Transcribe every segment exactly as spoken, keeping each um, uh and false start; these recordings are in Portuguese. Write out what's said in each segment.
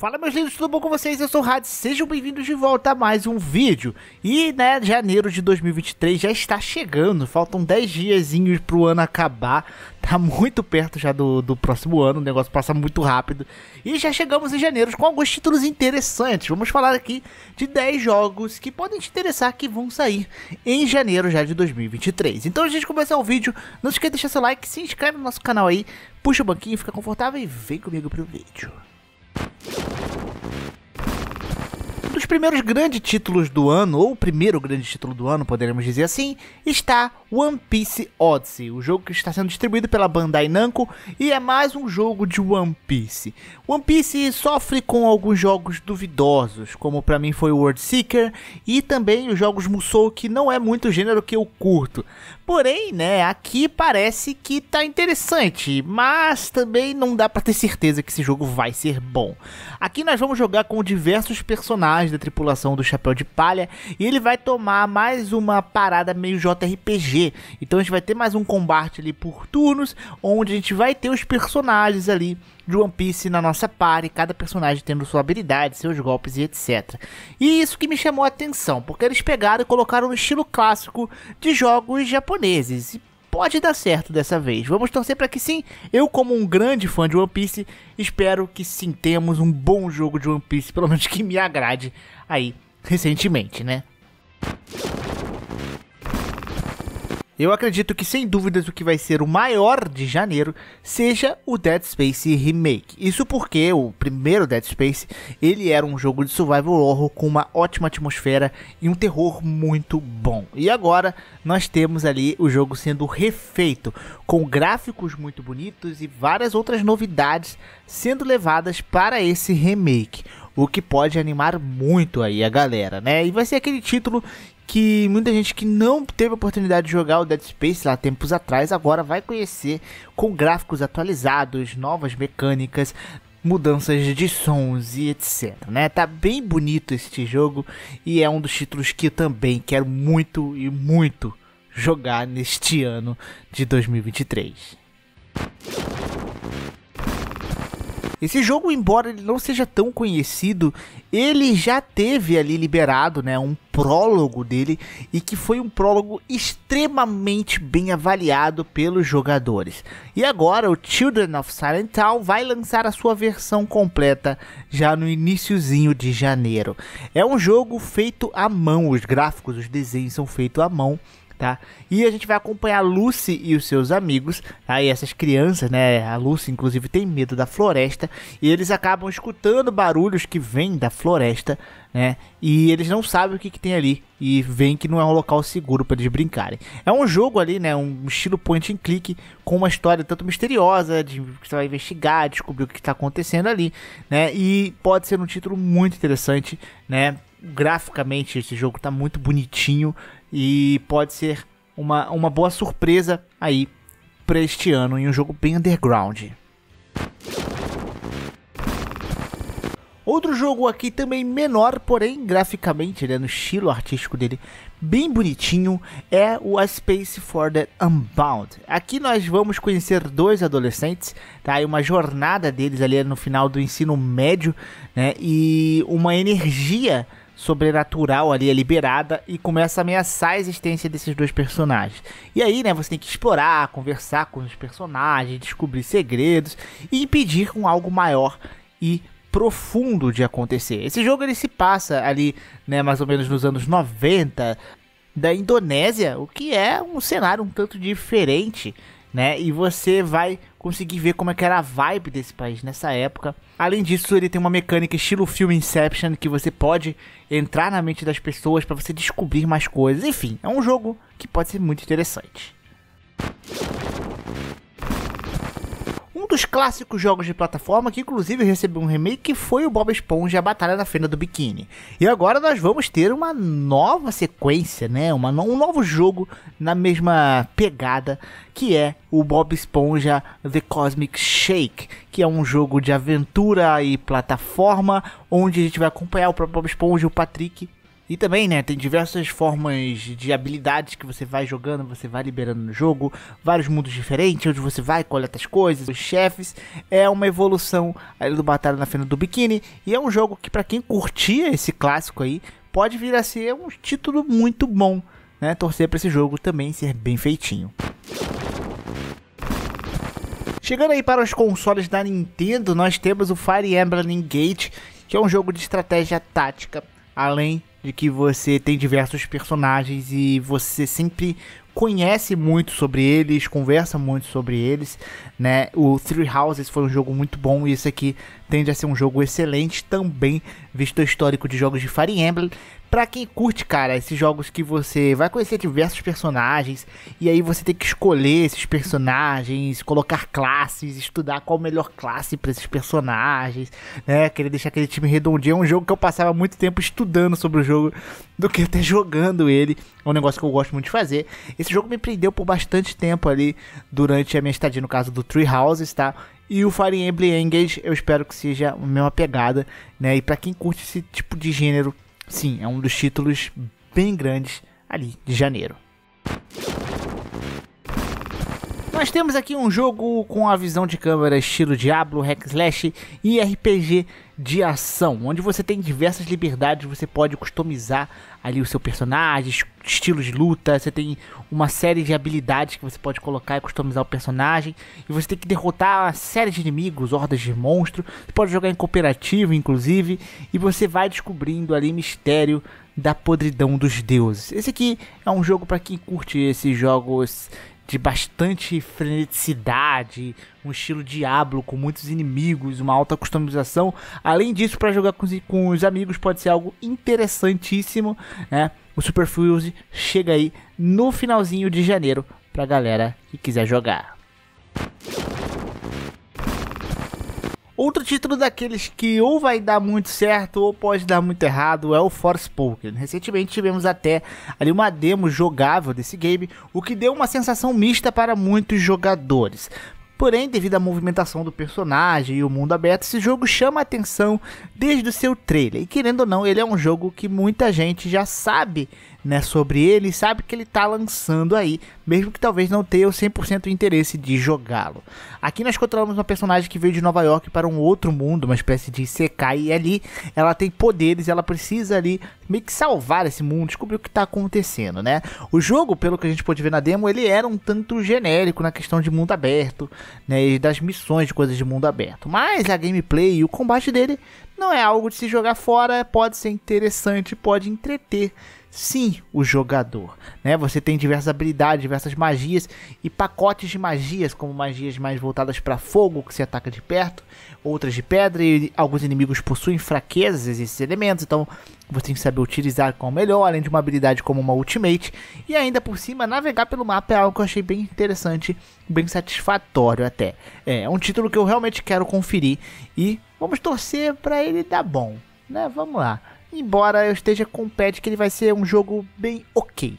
Fala meus lindos, tudo bom com vocês? Eu sou o Rad, sejam bem-vindos de volta a mais um vídeo. E né, janeiro de dois mil e vinte e três já está chegando, faltam dez diazinhos para o ano acabar. Tá muito perto já do, do próximo ano, o negócio passa muito rápido. E já chegamos em janeiro com alguns títulos interessantes. Vamos falar aqui de dez jogos que podem te interessar, que vão sair em janeiro já de dois mil e vinte e três. Então a gente começa o vídeo, não se esqueça de deixar seu like, se inscreve no nosso canal aí, puxa o banquinho, fica confortável e vem comigo pro vídeo. Um dos primeiros grandes títulos do ano, ou o primeiro grande título do ano, poderemos dizer assim, está One Piece Odyssey, o jogo que está sendo distribuído pela Bandai Namco e é mais um jogo de One Piece. One Piece sofre com alguns jogos duvidosos, como pra mim foi o World Seeker e também os jogos Musou, que não é muito o gênero que eu curto. Porém, né, aqui parece que tá interessante, mas também não dá pra ter certeza que esse jogo vai ser bom. Aqui nós vamos jogar com diversos personagens da tripulação do Chapéu de Palha e ele vai tomar mais uma parada meio J R P G. Então a gente vai ter mais um combate ali por turnos, onde a gente vai ter os personagens ali de One Piece na nossa party, cada personagem tendo sua habilidade, seus golpes e etcétera. E isso que me chamou a atenção, porque eles pegaram e colocaram no estilo clássico de jogos japoneses. Pode dar certo dessa vez, vamos torcer para que sim. Eu, como um grande fã de One Piece, espero que sim, temos um bom jogo de One Piece, pelo menos que me agrade aí recentemente, né? Eu acredito que, sem dúvidas, o que vai ser o maior de janeiro seja o Dead Space Remake. Isso porque o primeiro Dead Space, ele era um jogo de survival horror com uma ótima atmosfera e um terror muito bom. E agora nós temos ali o jogo sendo refeito, com gráficos muito bonitos e várias outras novidades sendo levadas para esse remake, o que pode animar muito aí a galera, né? E vai ser aquele título que muita gente que não teve a oportunidade de jogar o Dead Space lá tempos atrás, agora vai conhecer, com gráficos atualizados, novas mecânicas, mudanças de sons e etcétera, né? Tá bem bonito este jogo e é um dos títulos que eu também quero muito e muito jogar neste ano de dois mil e vinte e três. Esse jogo, embora ele não seja tão conhecido, ele já teve ali liberado, né, um prólogo dele, e que foi um prólogo extremamente bem avaliado pelos jogadores. E agora o Children of Silent Town vai lançar a sua versão completa já no iniciozinho de janeiro. É um jogo feito à mão, os gráficos, os desenhos são feitos à mão. Tá? E a gente vai acompanhar a Lucy e os seus amigos, tá? E essas crianças, né? A Lucy inclusive tem medo da floresta e eles acabam escutando barulhos que vêm da floresta, né? E eles não sabem o que, que tem ali e veem que não é um local seguro para eles brincarem. É um jogo ali, né? Um estilo point and click com uma história tanto misteriosa, de que você vai investigar, descobrir o que está acontecendo ali, né? E pode ser um título muito interessante, né? Graficamente esse jogo tá muito bonitinho e pode ser uma, uma boa surpresa aí para este ano, em um jogo bem underground. Outro jogo aqui também menor, porém graficamente, né, no estilo artístico dele, bem bonitinho, é o A Space for the Unbound. Aqui nós vamos conhecer dois adolescentes, tá? E uma jornada deles ali no final do ensino médio, né? E uma energia sobrenatural ali é liberada e começa a ameaçar a existência desses dois personagens. E aí, né, você tem que explorar, conversar com os personagens, descobrir segredos e impedir com algo maior e profundo de acontecer. Esse jogo ele se passa ali, né, mais ou menos nos anos noventa, da Indonésia, o que é um cenário um tanto diferente, né? E você vai conseguir ver como é que era a vibe desse país nessa época. Além disso, ele tem uma mecânica estilo filme Inception, que você pode entrar na mente das pessoas para você descobrir mais coisas. Enfim, é um jogo que pode ser muito interessante. Um dos clássicos jogos de plataforma que inclusive recebeu um remake foi o Bob Esponja A Batalha da Fenda do Biquíni. E agora nós vamos ter uma nova sequência, né? Uma, um novo jogo na mesma pegada, que é o Bob Esponja The Cosmic Shake, que é um jogo de aventura e plataforma, onde a gente vai acompanhar o próprio Bob Esponja, o Patrick E também, né, tem diversas formas de habilidades que você vai jogando, você vai liberando no jogo, vários mundos diferentes, onde você vai, coleta as coisas, os chefes. É uma evolução aí do Batalha na Fenda do Biquíni, e é um jogo que, para quem curtia esse clássico aí, pode vir a ser um título muito bom, né? Torcer para esse jogo também ser bem feitinho. Chegando aí para os consoles da Nintendo, nós temos o Fire Emblem Engage, que é um jogo de estratégia tática, além de que você tem diversos personagens e você sempre conhece muito sobre eles, conversa muito sobre eles, né? O Three Houses foi um jogo muito bom e esse aqui tende a ser um jogo excelente também, visto o histórico de jogos de Fire Emblem. Pra quem curte, cara, esses jogos que você vai conhecer diversos personagens e aí você tem que escolher esses personagens, colocar classes, estudar qual a melhor classe pra esses personagens, né? Querer deixar aquele time redondinho. É um jogo que eu passava muito tempo estudando sobre o jogo do que até jogando ele. É um negócio que eu gosto muito de fazer. Esse jogo me prendeu por bastante tempo ali durante a minha estadia, no caso do Three Houses, tá? E o Fire Emblem Engage, eu espero que seja a mesma pegada, né? E pra quem curte esse tipo de gênero, sim, é um dos títulos bem grandes ali de janeiro. Nós temos aqui um jogo com a visão de câmera estilo Diablo, hack slash e R P G de ação, onde você tem diversas liberdades, você pode customizar ali o seu personagem, estilos de luta, você tem uma série de habilidades que você pode colocar e customizar o personagem, e você tem que derrotar uma série de inimigos, hordas de monstros, você pode jogar em cooperativo inclusive, e você vai descobrindo ali mistério da podridão dos deuses. Esse aqui é um jogo para quem curte esses jogos de bastante freneticidade, um estilo Diablo com muitos inimigos, uma alta customização. Além disso, para jogar com os, com os amigos pode ser algo interessantíssimo, né? O Superfuse chega aí no finalzinho de janeiro para a galera que quiser jogar. Outro título daqueles que ou vai dar muito certo ou pode dar muito errado é o Forspoken. Recentemente tivemos até ali uma demo jogável desse game, o que deu uma sensação mista para muitos jogadores. Porém, devido à movimentação do personagem e o mundo aberto, esse jogo chama a atenção desde o seu trailer. E querendo ou não, ele é um jogo que muita gente já sabe, né, sobre ele, sabe que ele está lançando aí, mesmo que talvez não tenha o cem por cento interesse de jogá-lo. Aqui nós controlamos uma personagem que veio de Nova York para um outro mundo, uma espécie de Isekai, e ali ela tem poderes, ela precisa ali meio que salvar esse mundo, descobrir o que está acontecendo, né? O jogo, pelo que a gente pôde ver na demo, ele era um tanto genérico na questão de mundo aberto, né, e das missões de coisas de mundo aberto, mas a gameplay e o combate dele não é algo de se jogar fora, pode ser interessante, pode entreter sim o jogador, né? Você tem diversas habilidades, diversas magias e pacotes de magias, como magias mais voltadas para fogo, que se ataca de perto, outras de pedra, e alguns inimigos possuem fraquezas esses elementos, então você tem que saber utilizar qual melhor, além de uma habilidade como uma ultimate, e ainda por cima navegar pelo mapa é algo que eu achei bem interessante, bem satisfatório até. É um título que eu realmente quero conferir e vamos torcer para ele dar bom, né? Vamos lá. Embora eu esteja com o pé de que ele vai ser um jogo bem ok.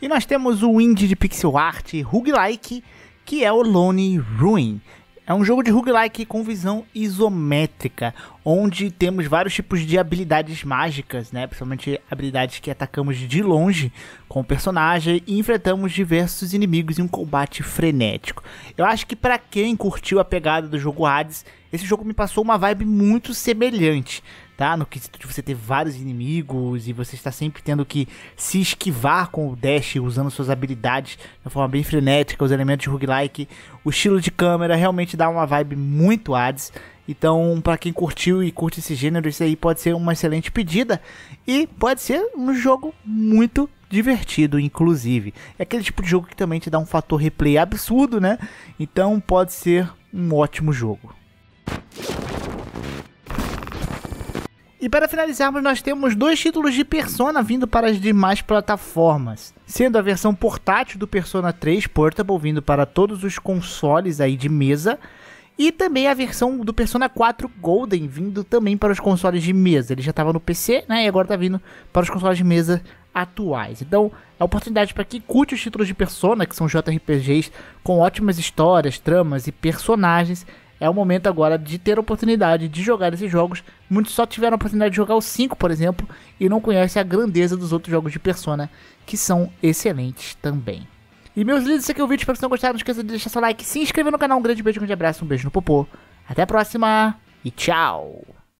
E nós temos o indie de pixel art roguelike, que é o Lone Ruin. É um jogo de roguelike com visão isométrica, onde temos vários tipos de habilidades mágicas, né? Principalmente habilidades que atacamos de longe com o personagem e enfrentamos diversos inimigos em um combate frenético. Eu acho que para quem curtiu a pegada do jogo Hades, esse jogo me passou uma vibe muito semelhante, tá? No quesito de você ter vários inimigos e você está sempre tendo que se esquivar com o dash, usando suas habilidades de uma forma bem frenética, os elementos de roguelike, o estilo de câmera realmente dá uma vibe muito Hades. Então, para quem curtiu e curte esse gênero, isso aí pode ser uma excelente pedida e pode ser um jogo muito divertido, inclusive. É aquele tipo de jogo que também te dá um fator replay absurdo, né? Então, pode ser um ótimo jogo. E para finalizarmos, nós temos dois títulos de Persona vindo para as demais plataformas, sendo a versão portátil do Persona três Portable vindo para todos os consoles aí de mesa, e também a versão do Persona quatro Golden vindo também para os consoles de mesa. Ele já estava no P C, né, e agora está vindo para os consoles de mesa atuais. Então, é oportunidade para quem curte os títulos de Persona, que são J R P Gs com ótimas histórias, tramas e personagens, é o momento agora de ter a oportunidade de jogar esses jogos. Muitos só tiveram a oportunidade de jogar o cinco, por exemplo, e não conhecem a grandeza dos outros jogos de Persona, que são excelentes também. E meus lindos, esse aqui é o vídeo, espero que vocês tenham gostado, não esqueça de deixar seu like, se inscrever no canal, um grande beijo, um grande abraço, um beijo no popô, até a próxima e tchau!